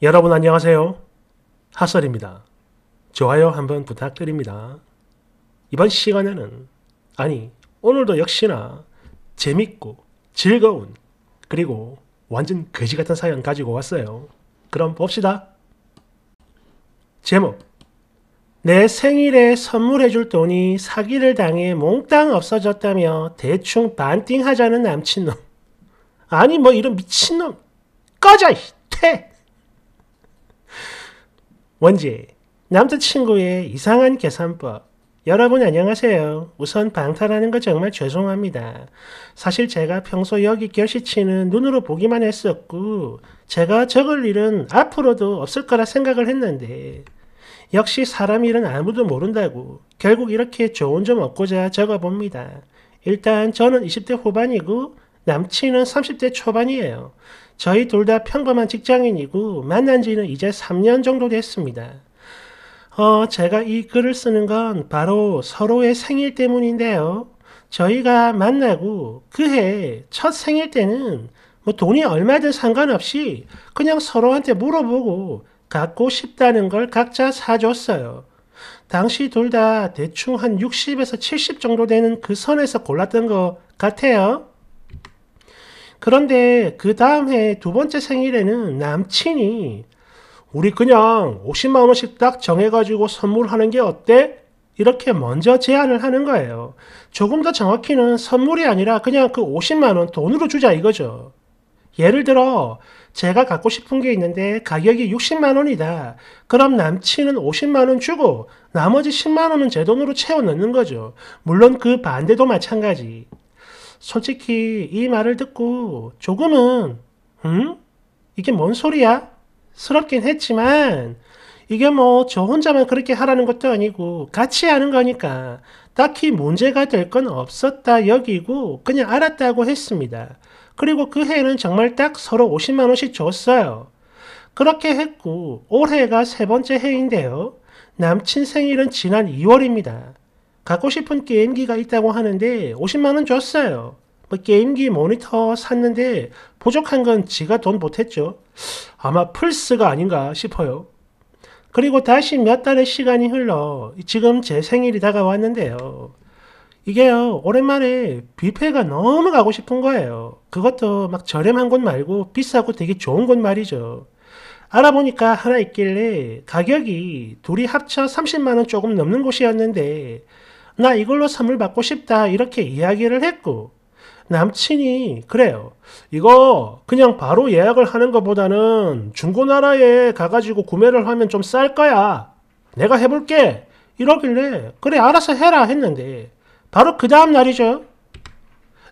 여러분 안녕하세요. 핫썰입니다. 좋아요 한번 부탁드립니다. 이번 시간에는 오늘도 역시나 재밌고 즐거운 그리고 완전 거지같은 사연 가지고 왔어요. 그럼 봅시다. 제목: 내 생일에 선물해줄 돈이 사기를 당해 몽땅 없어졌다며 대충 반띵하자는 남친놈. 이런 미친놈 꺼져! 퇴! 원제, 남자친구의 이상한 계산법. 여러분 안녕하세요. 우선 방탈하는 거 정말 죄송합니다. 사실 제가 평소 여기 결시치는 눈으로 보기만 했었고 제가 적을 일은 앞으로도 없을 거라 생각을 했는데 역시 사람 일은 아무도 모른다고 결국 이렇게 조언 좀 얻고자 적어봅니다. 일단 저는 20대 후반이고 남친은 30대 초반이에요. 저희 둘 다 평범한 직장인이고 만난 지는 이제 3년 정도 됐습니다. 제가 이 글을 쓰는 건 바로 서로의 생일 때문인데요. 저희가 만나고 그해 첫 생일 때는 뭐 돈이 얼마든 상관없이 그냥 서로한테 물어보고 갖고 싶다는 걸 각자 사줬어요. 당시 둘 다 대충 한 60에서 70 정도 되는 그 선에서 골랐던 것 같아요. 그런데 그 다음 해 두 번째 생일에는 남친이 우리 그냥 50만원씩 딱 정해가지고 선물하는 게 어때? 이렇게 먼저 제안을 하는 거예요. 조금 더 정확히는 선물이 아니라 그냥 그 50만원 돈으로 주자 이거죠. 예를 들어 제가 갖고 싶은 게 있는데 가격이 60만원이다. 그럼 남친은 50만원 주고 나머지 10만원은 제 돈으로 채워 넣는 거죠. 물론 그 반대도 마찬가지. 솔직히 이 말을 듣고 조금은 이게 뭔 소리야? 스럽긴 했지만 이게 뭐 저 혼자만 그렇게 하라는 것도 아니고 같이 하는 거니까 딱히 문제가 될 건 없었다 여기고 그냥 알았다고 했습니다. 그리고 그 해는 정말 딱 서로 50만원씩 줬어요. 그렇게 했고 올해가 세 번째 해인데요. 남친 생일은 지난 2월입니다. 갖고 싶은 게임기가 있다고 하는데 50만원 줬어요. 뭐 게임기 모니터 샀는데 부족한 건 지가 돈 보탰죠. 아마 플스가 아닌가 싶어요. 그리고 다시 몇 달의 시간이 흘러 지금 제 생일이 다가왔는데요. 이게요, 오랜만에 뷔페가 너무 가고 싶은 거예요. 그것도 막 저렴한 곳 말고 비싸고 되게 좋은 곳 말이죠. 알아보니까 하나 있길래 가격이 둘이 합쳐 30만원 조금 넘는 곳이었는데 나 이걸로 선물 받고 싶다 이렇게 이야기를 했고 남친이 그래요. 이거 그냥 바로 예약을 하는 것보다는 중고나라에 가가지고 구매를 하면 좀 쌀 거야. 내가 해볼게. 이러길래 그래 알아서 해라 했는데 바로 그 다음 날이죠.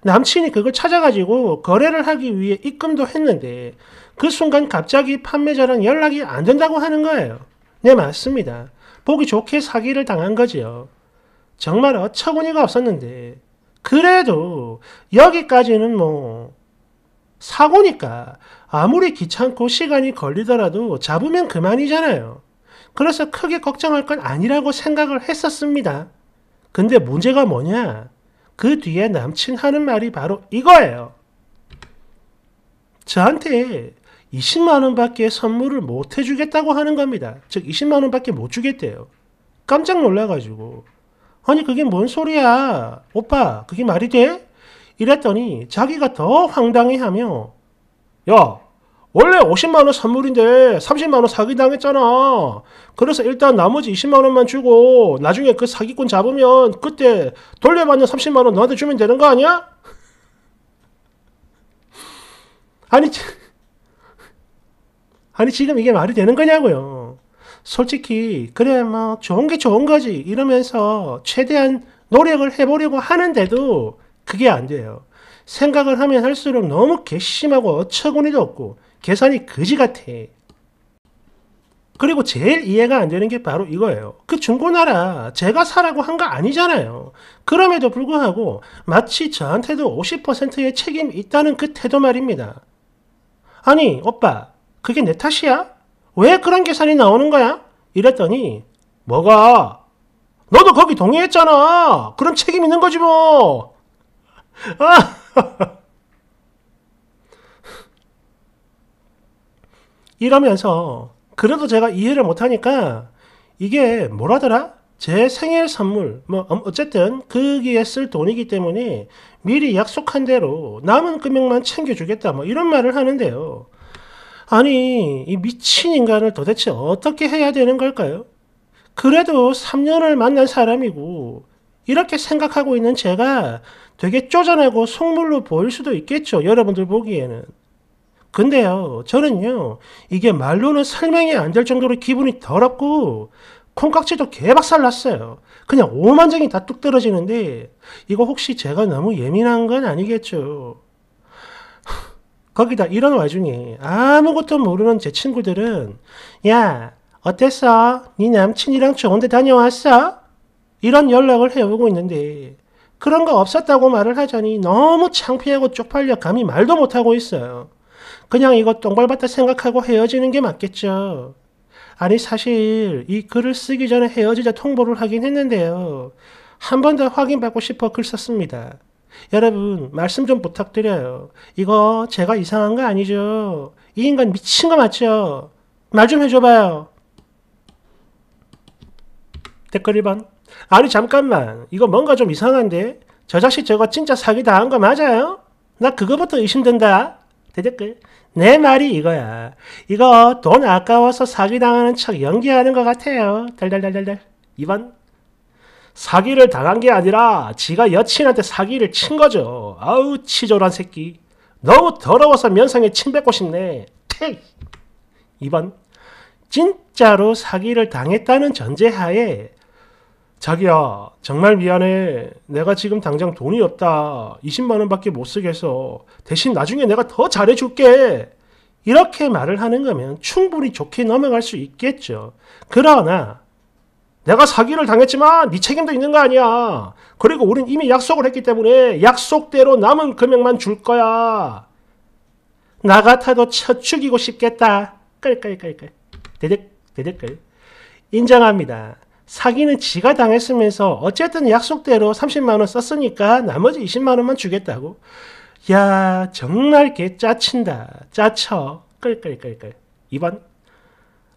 남친이 그걸 찾아가지고 거래를 하기 위해 입금도 했는데 그 순간 갑자기 판매자랑 연락이 안 된다고 하는 거예요. 네, 맞습니다. 보기 좋게 사기를 당한 거지요. 정말 어처구니가 없었는데 그래도 여기까지는 뭐 사고니까 아무리 귀찮고 시간이 걸리더라도 잡으면 그만이잖아요. 그래서 크게 걱정할 건 아니라고 생각을 했었습니다. 근데 문제가 뭐냐? 그 뒤에 남친 하는 말이 바로 이거예요. 저한테 20만원밖에 선물을 못 해주겠다고 하는 겁니다. 즉 20만원밖에 못 주겠대요. 깜짝 놀라가지고 그게 뭔 소리야. 오빠, 그게 말이 돼? 이랬더니 자기가 더 황당해하며 야, 원래 50만원 선물인데 30만원 사기당했잖아. 그래서 일단 나머지 20만원만 주고 나중에 그 사기꾼 잡으면 그때 돌려받는 30만원 너한테 주면 되는 거 아니야? 지금 이게 말이 되는 거냐고요. 솔직히 그래 뭐 좋은 게 좋은 거지 이러면서 최대한 노력을 해보려고 하는데도 그게 안 돼요. 생각을 하면 할수록 너무 괘씸하고 어처구니도 없고 계산이 거지같아. 그리고 제일 이해가 안 되는 게 바로 이거예요. 그 중고나라 제가 사라고 한 거 아니잖아요. 그럼에도 불구하고 마치 저한테도 50%의 책임이 있다는 그 태도 말입니다. 오빠, 그게 내 탓이야? 왜 그런 계산이 나오는 거야? 이랬더니 뭐가? 너도 거기 동의했잖아. 그럼 책임 있는 거지 뭐. 이러면서 그래도 제가 이해를 못하니까 이게 뭐라더라? 제 생일 선물, 뭐 어쨌든 거기에 쓸 돈이기 때문에 미리 약속한 대로 남은 금액만 챙겨주겠다, 뭐 이런 말을 하는데요. 아니, 이 미친 인간을 도대체 어떻게 해야 되는 걸까요? 그래도 3년을 만난 사람이고 이렇게 생각하고 있는 제가 되게 쪼잔하고 속물로 보일 수도 있겠죠, 여러분들 보기에는. 근데요, 저는요, 이게 말로는 설명이 안 될 정도로 기분이 더럽고 콩깍지도 개박살 났어요. 그냥 오만장이 다 뚝 떨어지는데 이거 혹시 제가 너무 예민한 건 아니겠죠? 거기다 이런 와중에 아무것도 모르는 제 친구들은 야, 어땠어? 네 남친이랑 좋은데 다녀왔어? 이런 연락을 해오고 있는데 그런 거 없었다고 말을 하자니 너무 창피하고 쪽팔려 감히 말도 못하고 있어요. 그냥 이거 똥밟았다 생각하고 헤어지는 게 맞겠죠. 아니, 사실 이 글을 쓰기 전에 헤어지자 통보를 하긴 했는데요. 한 번 더 확인받고 싶어 글 썼습니다. 여러분, 말씀 좀 부탁드려요. 이거 제가 이상한 거 아니죠? 이 인간 미친 거 맞죠? 말 좀 해줘봐요. 댓글 1번. 아니, 잠깐만. 이거 뭔가 좀 이상한데? 저 자식 저거 진짜 사기 당한 거 맞아요? 나 그거부터 의심된다. 대댓글. 내 말이 이거야. 이거 돈 아까워서 사기당하는 척 연기하는 것 같아요. 달달달달달. 2번. 사기를 당한 게 아니라 지가 여친한테 사기를 친 거죠. 아우, 치졸한 새끼. 너무 더러워서 면상에 침 뱉고 싶네. 퇴! 2번. 진짜로 사기를 당했다는 전제하에 자기야, 정말 미안해. 내가 지금 당장 돈이 없다. 20만원밖에 못 쓰겠어. 대신 나중에 내가 더 잘해줄게. 이렇게 말을 하는 거면 충분히 좋게 넘어갈 수 있겠죠. 그러나 내가 사기를 당했지만 네 책임도 있는 거 아니야. 그리고 우린 이미 약속을 했기 때문에 약속대로 남은 금액만 줄 거야. 나 같아도 쳐 죽이고 싶겠다. 깔깔깔깔. 대댓글. 인정합니다. 사기는 지가 당했으면서 어쨌든 약속대로 30만원 썼으니까 나머지 20만원만 주겠다고. 야, 정말 개 짜친다. 짜쳐. 끌끌끌끌. 2번.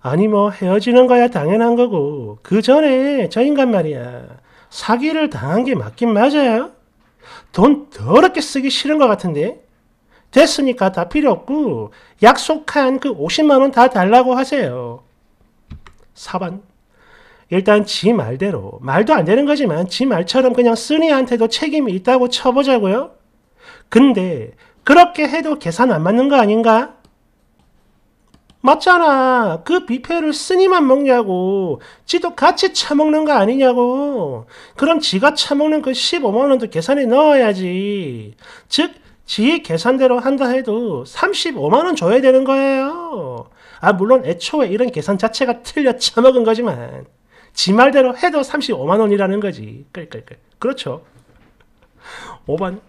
아니, 뭐 헤어지는 거야 당연한 거고 그 전에 저 인간 말이야, 사기를 당한 게 맞긴 맞아요? 돈 더럽게 쓰기 싫은 것 같은데? 됐으니까 다 필요 없고 약속한 그 50만원 다 달라고 하세요. 4번. 일단 지 말대로, 말도 안 되는 거지만 지 말처럼 그냥 쓰니한테도 책임이 있다고 쳐보자고요? 근데 그렇게 해도 계산 안 맞는 거 아닌가? 맞잖아. 그 뷔페를 쓰니만 먹냐고. 지도 같이 처먹는 거 아니냐고. 그럼 지가 처먹는 그 15만원도 계산에 넣어야지. 즉, 지 계산대로 한다 해도 35만원 줘야 되는 거예요. 아, 물론 애초에 이런 계산 자체가 틀려 처먹은 거지만 지 말대로 해도 35만원이라는 거지. 끌끌끌. 그렇죠. 5번.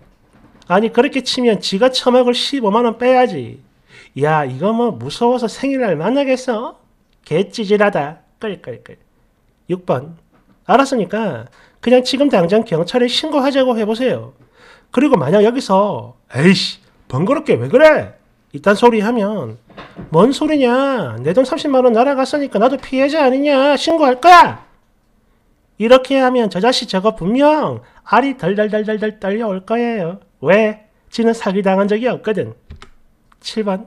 아니, 그렇게 치면 지가 처먹을 15만원 빼야지. 야, 이거 뭐 무서워서 생일날 만나겠어? 개찌질하다. 끌끌끌. 6번. 알았으니까 그냥 지금 당장 경찰에 신고하자고 해보세요. 그리고 만약 여기서 에이씨, 번거롭게 왜 그래? 이딴 소리 하면 뭔 소리냐, 내 돈 30만원 날아갔으니까 나도 피해자 아니냐, 신고할 거야! 이렇게 하면 저 자식 저거 분명 알이 덜덜덜덜 떨려올 거예요. 왜? 지는 사기당한 적이 없거든. 7번.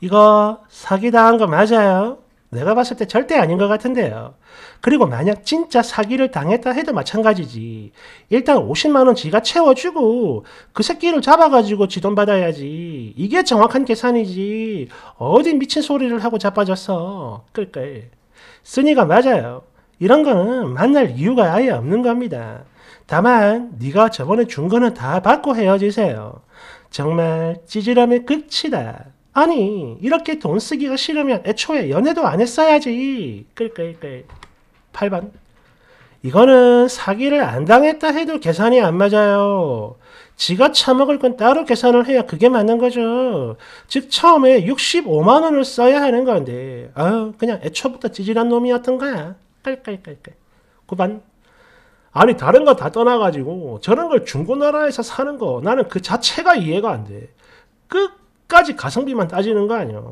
이거 사기당한 거 맞아요? 내가 봤을 때 절대 아닌 것 같은데요. 그리고 만약 진짜 사기를 당했다 해도 마찬가지지. 일단 50만원 지가 채워주고 그 새끼를 잡아가지고 지 돈 받아야지. 이게 정확한 계산이지. 어디 미친 소리를 하고 자빠졌어. 끌끌. 쓰니가 맞아요. 이런 거는 만날 이유가 아예 없는 겁니다. 다만 네가 저번에 준 거는 다 받고 헤어지세요. 정말 찌질함의 끝이다. 아니, 이렇게 돈 쓰기가 싫으면 애초에 연애도 안 했어야지. 끌끌끌. 8번. 이거는 사기를 안 당했다 해도 계산이 안 맞아요. 지가 처먹을 건 따로 계산을 해야 그게 맞는 거죠. 즉, 처음에 65만원을 써야 하는 건데 아유, 그냥 애초부터 찌질한 놈이었던 거야. 끌끌끌끌. 9번. 아니, 다른 거 다 떠나가지고 저런 걸 중고나라에서 사는 거 나는 그 자체가 이해가 안 돼. 끝까지 가성비만 따지는 거 아니야.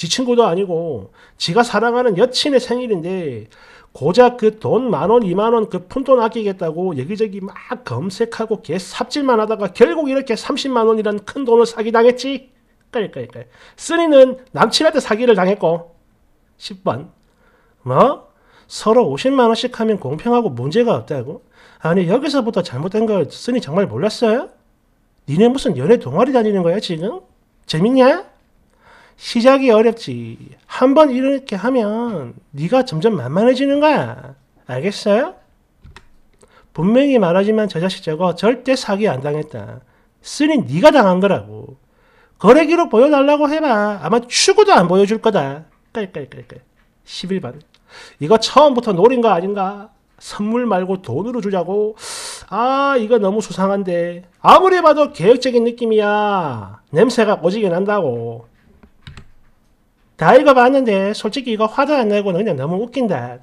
지 친구도 아니고 지가 사랑하는 여친의 생일인데 고작 그 돈 10,000원, 20,000원 그 푼돈 아끼겠다고 여기저기 막 검색하고 개삽질만 하다가 결국 이렇게 300,000원이란 큰 돈을 사기당했지. 그러니까 쓰리는 남친한테 사기를 당했고. 10번 뭐? 서로 500,000원씩 하면 공평하고 문제가 없다고? 아니 여기서부터 잘못된 걸 쓰니 정말 몰랐어요? 니네 무슨 연애 동아리 다니는 거야 지금? 재밌냐? 시작이 어렵지. 한번 이렇게 하면 네가 점점 만만해지는 거야. 알겠어요? 분명히 말하지만 저 자식 저거 절대 사기 안 당했다. 쓰니 네가 당한 거라고. 거래 기록 보여달라고 해봐. 아마 추구도 안 보여줄 거다. 11번. 이거 처음부터 노린 거 아닌가? 선물 말고 돈으로 주자고? 아 이거 너무 수상한데. 아무리 봐도 계획적인 느낌이야. 냄새가 오지게 난다고. 다 읽어봤는데 솔직히 이거 화도 안 내고 그냥 너무 웃긴다.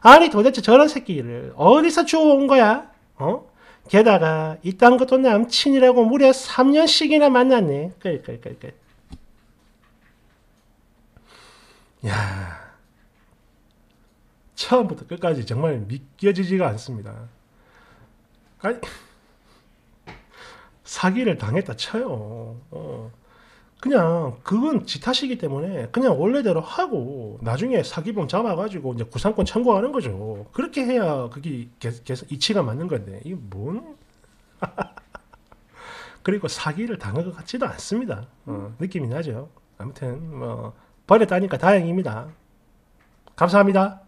아니 도대체 저런 새끼를 어디서 주워온 거야? 어? 게다가 이딴 것도 남친이라고 무려 3년씩이나 만났네. 야, 처음부터 끝까지 정말 믿겨지지가 않습니다. 아니, 사기를 당했다 쳐요. 그냥 그건 지 탓이기 때문에 그냥 원래대로 하고 나중에 사기범 잡아가지고 이제 구상권 청구하는 거죠. 그렇게 해야 그게 계속 이치가 맞는 건데 이게 뭔? 그리고 사기를 당한 것 같지도 않습니다. 느낌이 나죠. 아무튼 뭐 버렸다니까 다행입니다. 감사합니다.